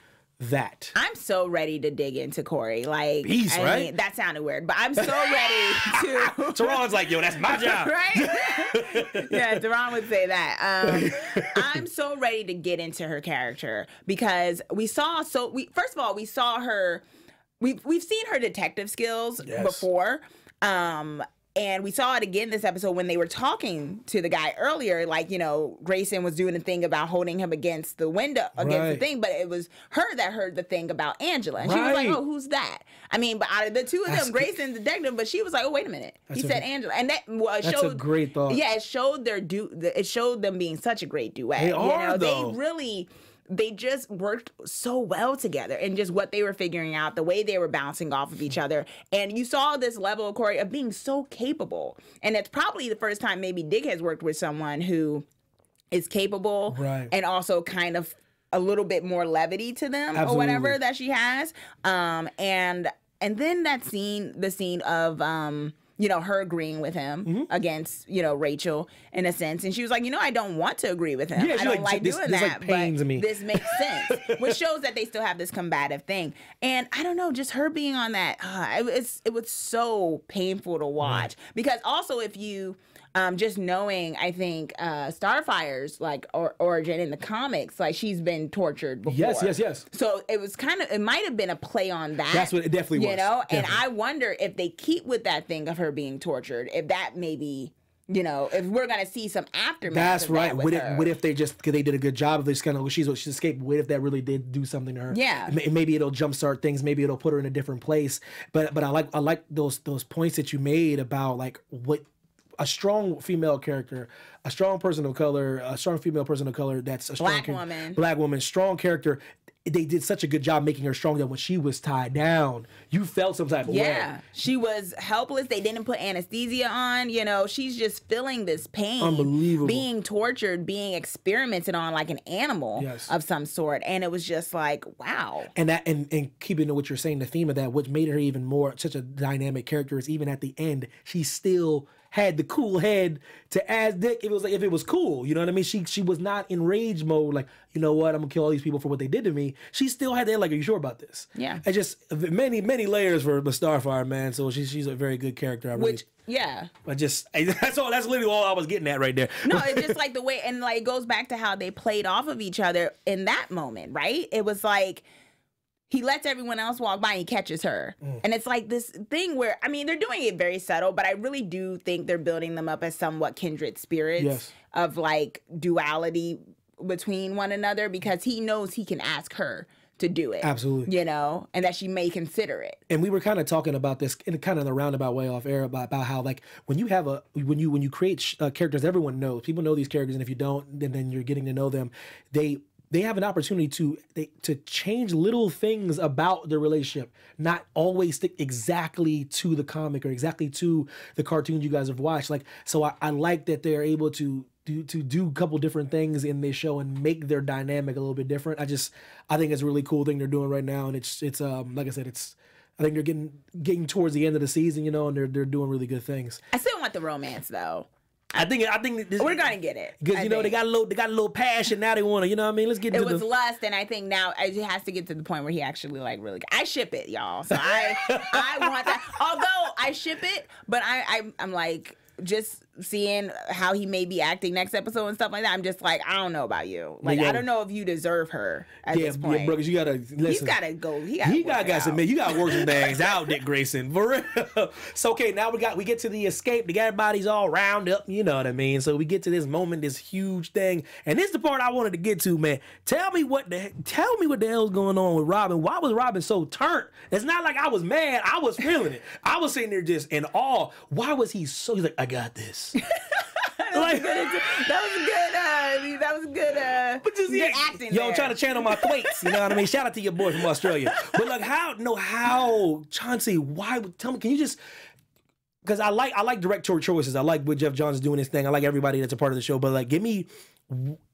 that. I'm so ready to dig into Corey. Like, Beast, I right? mean, that sounded weird, but I'm so ready to. Teron's like, yo, that's my job. Right? Yeah, Teron would say that. Um, I'm so ready to get into her character because we saw, so we, first of all, we saw her, we've, we've seen her detective skills yes. before. Um, And we saw it again this episode when they were talking to the guy earlier, like, you know, Grayson was doing a thing about holding him against the window, against right. the thing, but it was her that heard the thing about Angela. And right. she was like, oh, who's that? I mean, but out of the two of them, that's Grayson's detective, but she was like, oh, wait a minute. He a, said Angela. And that well, it that's showed, a great thought. Yeah, it showed, their du it showed them being such a great duet. They are, you know? Though. They really... They just worked so well together and just what they were figuring out, the way they were bouncing off of each other. And you saw this level of Corey of being so capable. And that's probably the first time maybe Dick has worked with someone who is capable right. and also kind of a little bit more levity to them Absolutely. Or whatever that she has. Um, and and then that scene, the scene of... Um, you know, her agreeing with him mm-hmm. against, you know, Rachel in a sense. And she was like, you know, I don't want to agree with him. Yeah, I don't like, like this, doing this, that, like, pains but me. This makes sense. Which shows that they still have this combative thing. And I don't know, just her being on that, uh, it, was, it was so painful to watch. Right. Because also if you, um, just knowing, I think, uh, Starfire's, like, or, origin in the comics, like, she's been tortured before. Yes, yes, yes. So it was kind of, it might have been a play on that. That's what it definitely was. You know, definitely. And I wonder if they keep with that thing of her being tortured, if that maybe, you know, if we're gonna see some aftermath. That's of right. That with what if her. What if they just because they did a good job of this kind of she's she's escaped? What if that really did do something to her? Yeah. Maybe it'll jumpstart things. Maybe it'll put her in a different place. But but I like I like those those points that you made about like what a strong female character, a strong person of color, a strong female person of color that's a strong black woman, black woman, strong character. They did such a good job making her strong that when she was tied down, you felt some type of yeah, way. Yeah, she was helpless. They didn't put anesthesia on. You know, she's just feeling this pain. Unbelievable. Being tortured, being experimented on like an animal yes. of some sort. And it was just like, wow. And that, and, and keeping to what you're saying, the theme of that, what made her even more such a dynamic character is even at the end, she still... had the cool head to ask Dick if it was like if it was cool, you know what I mean? She she was not in rage mode, like, you know what, I'm gonna kill all these people for what they did to me. She still had that, like, are you sure about this? Yeah. And just many, many layers for Starfire, man. So she's she's a very good character. I really Which yeah. I just I, that's all that's literally all I was getting at right there. No, it's just like the way and like it goes back to how they played off of each other in that moment, right? It was like he lets everyone else walk by and he catches her. Mm. And it's like this thing where, I mean, they're doing it very subtle, but I really do think they're building them up as somewhat kindred spirits yes. of like duality between one another because he knows he can ask her to do it. Absolutely. You know, and that she may consider it. And we were kind of talking about this in kind of the roundabout way off air about, about how, like, when you have a, when you, when you create sh uh, characters, everyone knows, people know these characters. And if you don't, then, then you're getting to know them. They, They have an opportunity to they, to change little things about the relationship, not always stick exactly to the comic or exactly to the cartoons you guys have watched. Like, so I, I like that they're able to do to do a couple different things in this show and make their dynamic a little bit different. I just I think it's a really cool thing they're doing right now, and it's it's um like I said, it's I think they're getting getting towards the end of the season, you know, and they're they're doing really good things. I still want the romance though. I think I think this, we're gonna get it because you know think. they got a little they got a little passion now they want to you know what I mean let's get it to was the... lust and I think now it has to get to the point where he actually like really I ship it y'all so I I want that although I ship it but I, I I'm like just seeing how he may be acting next episode and stuff like that I'm just like I don't know about you like yeah, I don't know if you deserve her at yeah, this point yeah bro you gotta listen. he's gotta go he gotta he got got some you gotta work some things out Dick Grayson for real so okay now we got we get to the escape the everybody's all round up you know what I mean so we get to this moment this huge thing and this is the part I wanted to get to man tell me what the tell me what the hell's going on with Robin why was Robin so turned it's not like I was mad I was feeling it I was sitting there just in awe why was he so he's like I got this that, like, was good, that was good. Uh, that was good. Uh, but just yeah, acting. Yo, there. trying to channel my quakes. You know what I mean? Shout out to your boy from Australia. But like, how? No, how? Chauncey, why? Tell me. Can you just? Because I like I like directorial choices. I like what Jeff Johns is doing his thing. I like everybody that's a part of the show. But like, give me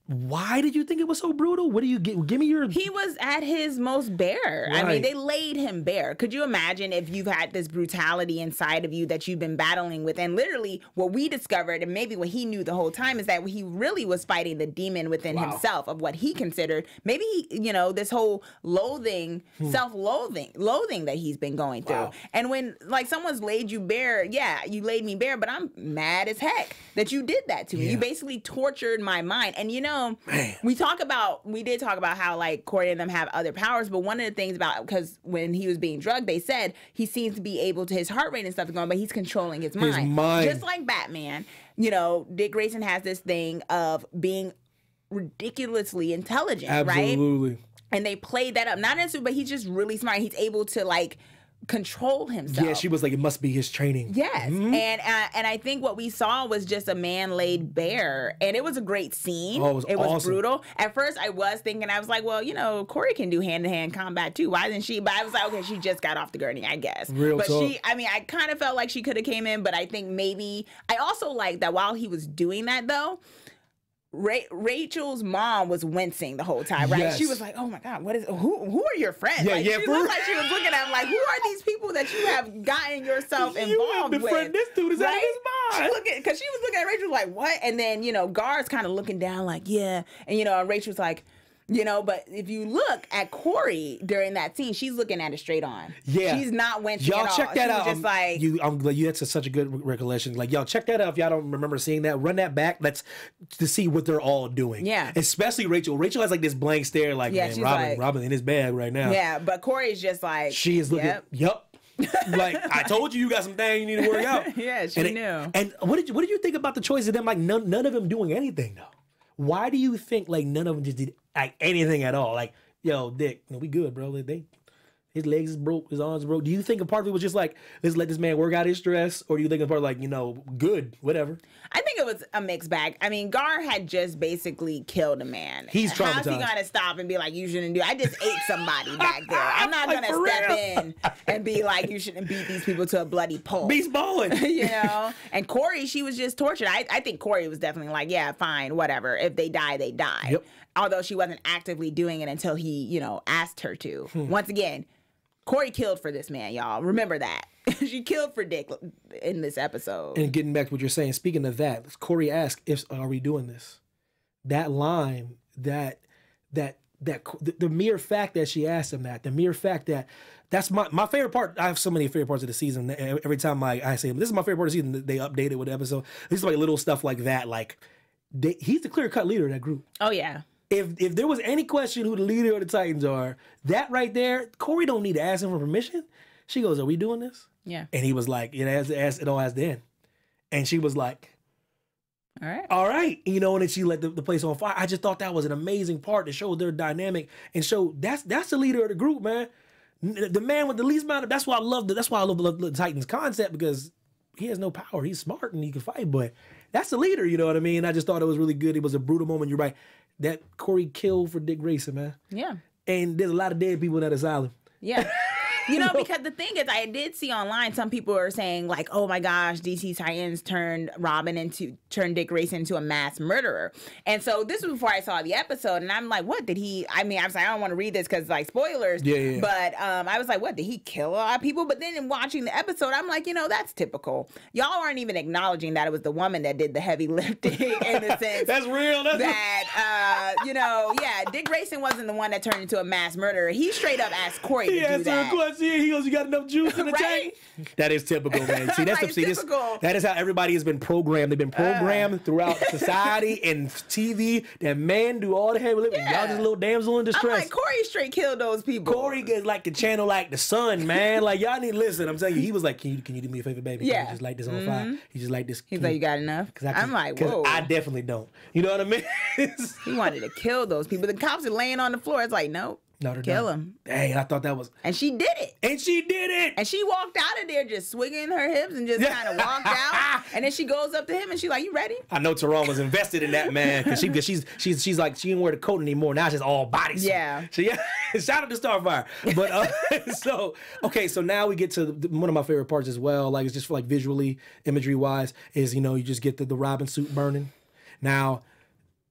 Why did you think it was so brutal? What do you get? Give me your. He was at his most bare. Right. I mean, they laid him bare. Could you imagine if you've had this brutality inside of you that you've been battling with? And literally, what we discovered, and maybe what he knew the whole time, is that he really was fighting the demon within wow. himself of what he considered. Maybe he, you know, this whole loathing, hmm. self-loathing, loathing that he's been going through. Wow. And when like someone's laid you bare, yeah, you laid me bare, but I'm mad as heck that you did that to me. Yeah. You basically tortured my mind, and you know. Man. We talk about, we did talk about how like Corey and them have other powers, but one of the things about, because when he was being drugged, they said he seems to be able to, his heart rate and stuff is going, but he's controlling his mind. His mind. Just like Batman, you know, Dick Grayson has this thing of being ridiculously intelligent, Absolutely. right? Absolutely. And they played that up. Not necessarily, but he's just really smart. He's able to like control himself. Yeah, she was like, it must be his training. Yes, mm-hmm. and uh, and I think what we saw was just a man laid bare, and it was a great scene. Oh, it was, it awesome. was brutal. At first, I was thinking, I was like, well, you know, Corey can do hand-to-hand combat too. Why isn't she? But I was like, okay, she just got off the gurney, I guess. Real but talk. she, I mean, I kind of felt like she could have came in, but I think maybe I also liked that while he was doing that though, Ra Rachel's mom was wincing the whole time, right? Yes. She was like, "Oh my God, what is? Who who are your friends?" Yeah, like, yeah, she looked like she was looking at him like, "Who are these people that you have gotten yourself involved you with?" Befriend this dude is right? out of his mind. Looking, because she was looking at Rachel like, "What?" And then you know, Gar's kind of looking down like, "Yeah," and you know, and Rachel's like. You know, but if you look at Corey during that scene, she's looking at it straight on. Yeah. She's not wincing at all. Y'all check that out. Just like, you, I'm glad you, that's such a good recollection. Like, y'all check that out if y'all don't remember seeing that. Run that back. Let's to see what they're all doing. Yeah. Especially Rachel. Rachel has like this blank stare like, yeah, man, Robin, like, Robin in his bag right now. Yeah, but Corey's just like. She is looking, yep. yep. Like, I told you, you got some things you need to work out. Yeah, she and knew. It, and what did, you, what did you think about the choice of them? Like, none, none of them doing anything, though. Why do you think like none of them just did like anything at all? Like, yo, Dick, no, we good, bro. Like, they, his legs is broke, his arms broke. Do you think a part of it was just like, let's let this man work out his stress, or do you think a part of like, you know, good, whatever? I think it was a mixed bag. I mean, Gar had just basically killed a man. He's traumatized. How's he gonna stop and be like, you shouldn't do? I just ate somebody back there. I'm not like, gonna step real. in and be like, you shouldn't beat these people to a bloody pulp. Beast Boy, you know. And Corey, she was just tortured. I, I think Corey was definitely like, yeah, fine, whatever. If they die, they die. Yep. Although she wasn't actively doing it until he, you know, asked her to. Hmm. Once again, Corey killed for this man, y'all. Remember that. She killed for Dick in this episode. And getting back to what you're saying, speaking of that, Corey asked, "If are we doing this?" That line, that, that, that, the, the mere fact that she asked him that, the mere fact that, that's my, my favorite part. I have so many favorite parts of the season. Every time I, I say, this is my favorite part of the season, they update it with the episode. This is like little stuff like that. Like, they, he's the clear-cut leader of that group. Oh, yeah. If if there was any question who the leader of the Titans are, that right there, Corey don't need to ask him for permission. She goes, "Are we doing this?" Yeah. And he was like, "It has to ask, it all has to end." And she was like, "All right, all right," you know. And then she let the, the place on fire. I just thought that was an amazing part to show their dynamic and show that's that's the leader of the group, man. The man with the least amount of that's why I love the that's why I love, love the Titans concept, because he has no power. He's smart and he can fight, but that's the leader. You know what I mean? I just thought it was really good. It was a brutal moment. You're right. That Corey killed for Dick Grayson, man. Yeah. And there's a lot of dead people in that asylum. Yeah. You know, because the thing is, I did see online some people are saying like, "Oh my gosh, D C Titans turned Robin into turned Dick Grayson into a mass murderer." And so this was before I saw the episode, and I'm like, "What did he?" I mean, I was like, "I don't want to read this because like spoilers." Yeah, yeah. But um, I was like, "What did he kill a lot of people?" But then in watching the episode, I'm like, you know, that's typical. Y'all aren't even acknowledging that it was the woman that did the heavy lifting in the sense that's real. That's that real. uh, you know, yeah, Dick Grayson wasn't the one that turned into a mass murderer. He straight up asked Corey he to do that. Yeah, he goes, "You got enough juice in the right? tank?" That is typical, man. See, that's like, see, this, that is how everybody has been programmed. They've been programmed uh. throughout society and T V that men do all the heavy lifting. Yeah. Y'all just little damsel in distress. I'm like, Corey straight killed those people. Corey gets like the channel like the sun, man. Like, y'all need to listen. I'm telling you, he was like, can you, can you do me a favor, baby? Yeah. Can you just light this on mm-hmm. fire? You just light this. He's like, you got enough? Cause I can, I'm like, whoa. I definitely don't. You know what I mean? He wanted to kill those people. The cops are laying on the floor. It's like, nope. Not Kill done. him. Dang, I thought that was... And she did it. And she did it. And she walked out of there just swinging her hips and just kind of walked out. And then she goes up to him and she's like, "You ready?" I know Teron was invested in that, man. Because she, she's, she's, she's like, she didn't wear the coat anymore. Now she's all body suit. Yeah. So yeah, shout out to Starfire. But uh, so, okay, so now we get to the, one of my favorite parts as well. Like, it's just for, like, visually, imagery-wise, is, you know, you just get the, the Robin suit burning. Now...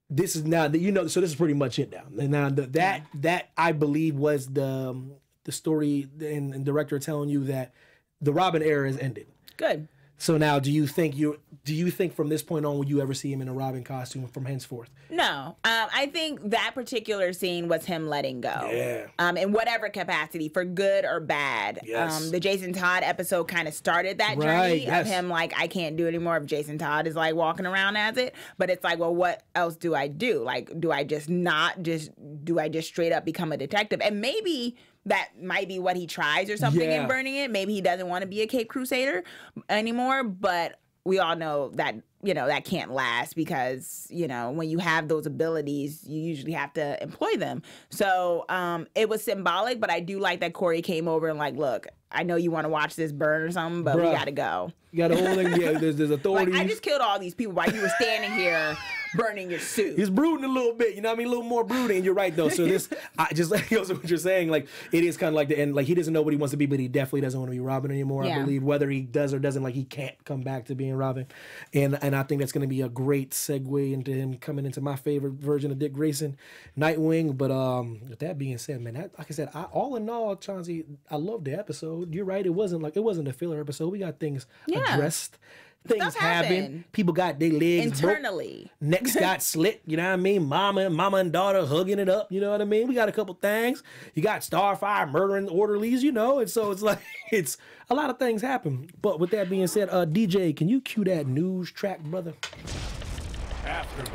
this is now that you know. So this is pretty much it now. And now the, that that I believe was the um, the story and, and director telling you that the Robin era is ended. Good. So now, do you think you do you think from this point on will you ever see him in a Robin costume from henceforth? No, um, I think that particular scene was him letting go, yeah, um, in whatever capacity, for good or bad. Yes. Um, the Jason Todd episode kind of started that right, journey yes. of him like, I can't do it anymore. If Jason Todd is like walking around as it, but it's like, well, what else do I do? Like, do I just not just do I just straight up become a detective? And maybe that might be what he tries or something yeah. in Burning It. Maybe he doesn't want to be a Cape Crusader anymore, but we all know that, you know, that can't last because, you know, when you have those abilities, you usually have to employ them. So um, it was symbolic, but I do like that Corey came over and like, look, I know you want to watch this burn or something, but Bruh, we got to go. You got to hold it. Yeah, there's, there's authorities. Like, I just killed all these people while you were standing here burning your suit. He's brooding a little bit, you know what I mean? A little more brooding. You're right, though. So this, I just like goes with what you're saying. Like, it is kind of like the end. Like, he doesn't know what he wants to be, but he definitely doesn't want to be Robin anymore, yeah. I believe. Whether he does or doesn't, like, he can't come back to being Robin. And, and I think that's going to be a great segue into him coming into my favorite version of Dick Grayson, Nightwing. But um, with that being said, man, that, like I said, I, all in all, Chauncey, I love the episode. You're right. It wasn't like, it wasn't a filler episode. We got things yeah. addressed. Things happen. happen. People got their legs internally. Broke. Necks got slit. You know what I mean? Mama, mama and daughter hugging it up. You know what I mean? We got a couple things. You got Starfire murdering orderlies, you know? And so it's like, it's a lot of things happen. But with that being said, uh, D J, can you cue that news track, brother?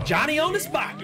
Johnny on the spot.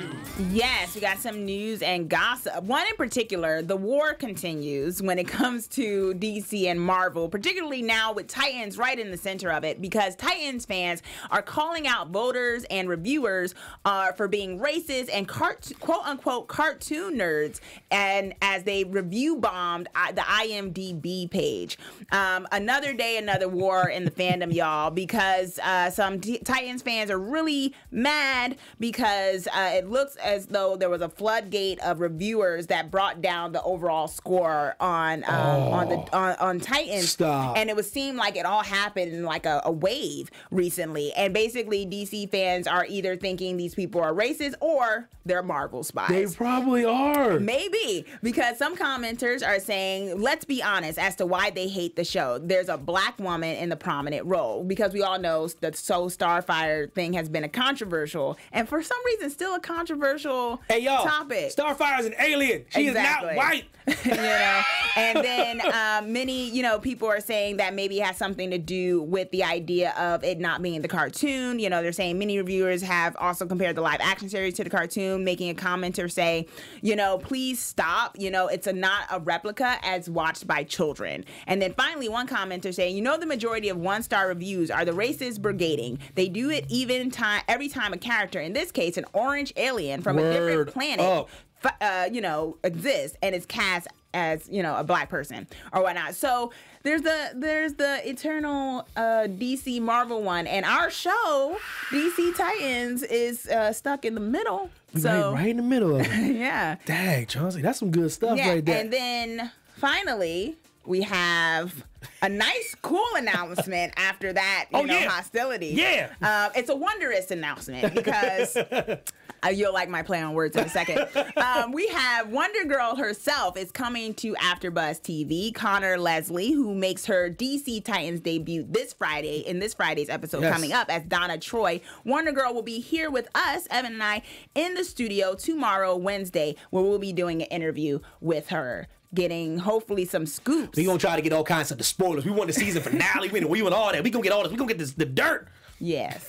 Yes, we got some news and gossip. One in particular, the war continues when it comes to D C and Marvel, particularly now with Titans right in the center of it, because Titans fans are calling out voters and reviewers uh, for being racist and cart quote-unquote cartoon nerds, and as they review bombed the I M D B page. Um, another day, another war in the fandom, y'all, because uh, some T Titans fans are really mad because uh, it looks as though there was a floodgate of reviewers that brought down the overall score on um, oh, on the on, on Titans, stop. And it would seem like it all happened in like a, a wave recently. And basically, D C fans are either thinking these people are racist or they're Marvel spies. They probably are. Maybe, because some commenters are saying, let's be honest as to why they hate the show. There's a black woman in the prominent role, because we all know the So Starfire thing has been a controversial. And for some reason, still a controversial hey, yo, topic. Starfire is an alien. She exactly. is not white. You know? And then um, many, you know, people are saying that maybe it has something to do with the idea of it not being the cartoon. You know, they're saying many reviewers have also compared the live action series to the cartoon, making a commenter say, you know, please stop. You know, it's a, not a replica as watched by children. And then finally, one commenter saying, you know, the majority of one-star reviews are the racists brigading. They do it even time every time a character, in this case, an orange alien from Word a different planet, uh, you know, exists and is cast as, you know, a black person or whatnot. So there's the there's the eternal uh, D C Marvel one, and our show D C Titans is uh, stuck in the middle. So right, right in the middle of it. Yeah. Dang, Chauncey, that's some good stuff yeah, right there. And then finally, we have a nice, cool announcement after that, you oh, know, yeah. hostility. Yeah. Uh, it's a wondrous announcement because uh, you'll like my play on words in a second. Um, we have Wonder Girl herself is coming to After Buzz T V. Conor Leslie, who makes her D C Titans debut this Friday, in this Friday's episode yes. coming up as Donna Troy. Wonder Girl will be here with us, Evan and I, in the studio tomorrow, Wednesday, where we'll be doing an interview with her, getting hopefully some scoops. We gonna try to get all kinds of the spoilers. We want the season finale. We want all that. We gonna get all this. We gonna get this, the dirt. Yes.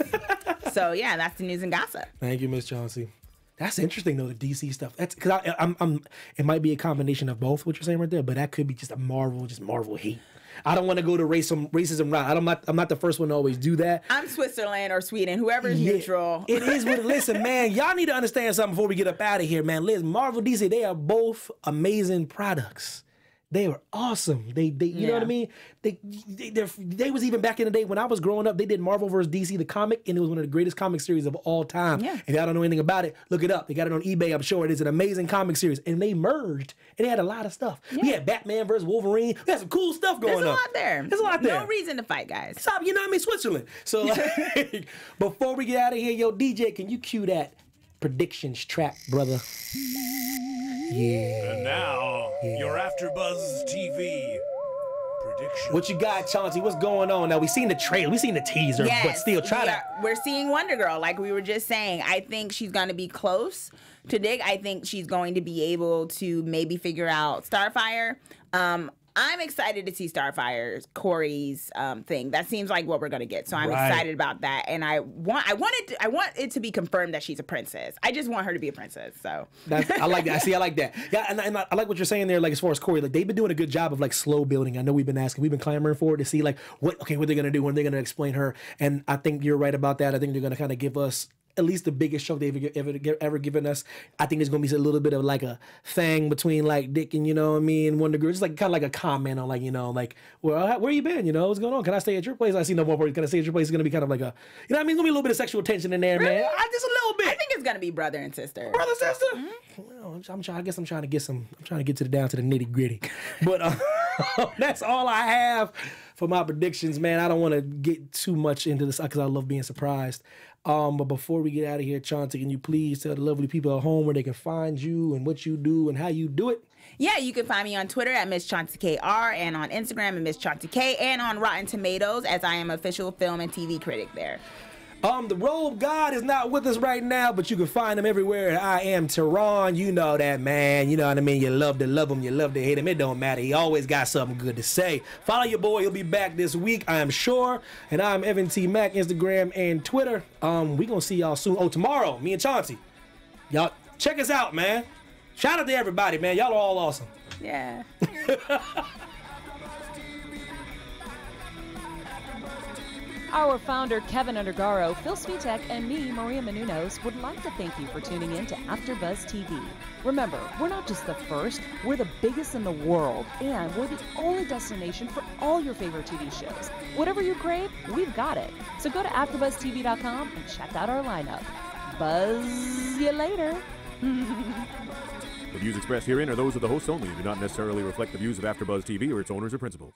So yeah, that's the news and gossip. Thank you, Miss Chauncey. That's interesting though, the D C stuff. That's because I'm, I'm. It might be a combination of both what you're saying right there, but that could be just a Marvel, just Marvel hate. I don't want to go to racism, racism route. I'm not, I'm not the first one to always do that. I'm Switzerland or Sweden, whoever's yeah, neutral. It is what it is. Listen, man, y'all need to understand something before we get up out of here, man. Listen, Marvel, D C, they are both amazing products. They were awesome. They, they you yeah. know what I mean? They, they, they was even back in the day when I was growing up, they did Marvel versus. D C, the comic, and it was one of the greatest comic series of all time. Yeah. If y'all don't know anything about it, look it up. They got it on eBay, I'm sure. It is an amazing comic series. And they merged, and they had a lot of stuff. Yeah. We had Batman versus. Wolverine. We had some cool stuff going on. There's a lot there. There's a lot there. No reason to fight, guys. Stop, you know what I mean? Switzerland. So like, before we get out of here, yo, D J, can you cue that predictions trap, brother. Yeah. And now, yeah. You're After Buzz T V. Prediction. What you got, Chauncey? What's going on? Now, we seen the trailer, we seen the teaser, yes, but still try we to. Are, we're seeing Wonder Girl, like we were just saying. I think she's going to be close to Dick. I think she's going to be able to maybe figure out Starfire. Um, I'm excited to see Starfire's Corey's um, thing. That seems like what we're gonna get. So I'm right. excited about that, and I want I wanted to, I want it to be confirmed that she's a princess. I just want her to be a princess. So That's, I like that. I see. I like that. Yeah, and, and I like what you're saying there. Like as far as Corey, like they've been doing a good job of like slow building. I know we've been asking, we've been clamoring for it to see like what okay what they're gonna do, when they're gonna explain her. And I think you're right about that. I think they're gonna kind of give us at least the biggest show they've ever, ever given us. I think there's going to be a little bit of like a thing between like Dick and, you know what I mean, Wonder Girl. It's like kind of like a comment on like, you know, like, well, where you been? You know, what's going on? Can I stay at your place? I see no more words. Can I stay at your place? It's going to be kind of like a, you know what I mean? There's going to be a little bit of sexual tension in there, really? man. I, just a little bit. I think it's going to be brother and sister. Brother and sister? Mm-hmm. Well, I'm, I'm trying, I guess I'm trying to get some, I'm trying to get to the down to the nitty gritty. But uh, that's all I have for my predictions, man. I don't want to get too much into this because I love being surprised. Um, but before we get out of here, Chauncey, can you please tell the lovely people at home where they can find you and what you do and how you do it? Yeah, you can find me on Twitter at Miss Chauncey K R and on Instagram at Miss Chauncey K, and on Rotten Tomatoes as I am official film and T V critic there. Um, the Rogue God is not with us right now, but you can find him everywhere. I am Teron. You know that, man. You know what I mean? You love to love him. You love to hate him. It don't matter. He always got something good to say. Follow your boy. He'll be back this week, I am sure. And I'm Evan T Mac, Instagram and Twitter. Um, we gonna see y'all soon. Oh, tomorrow, me and Chauncey. Y'all check us out, man. Shout out to everybody, man. Y'all are all awesome. Yeah. Our founder, Kevin Undergaro, Phil Svitek, and me, Maria Menounos, would like to thank you for tuning in to AfterBuzz T V. Remember, we're not just the first, we're the biggest in the world, and we're the only destination for all your favorite T V shows. Whatever you crave, we've got it. So go to after buzz T V dot com and check out our lineup. Buzz you later. The views expressed herein are those of the hosts only and do not necessarily reflect the views of AfterBuzz T V or its owners or principals.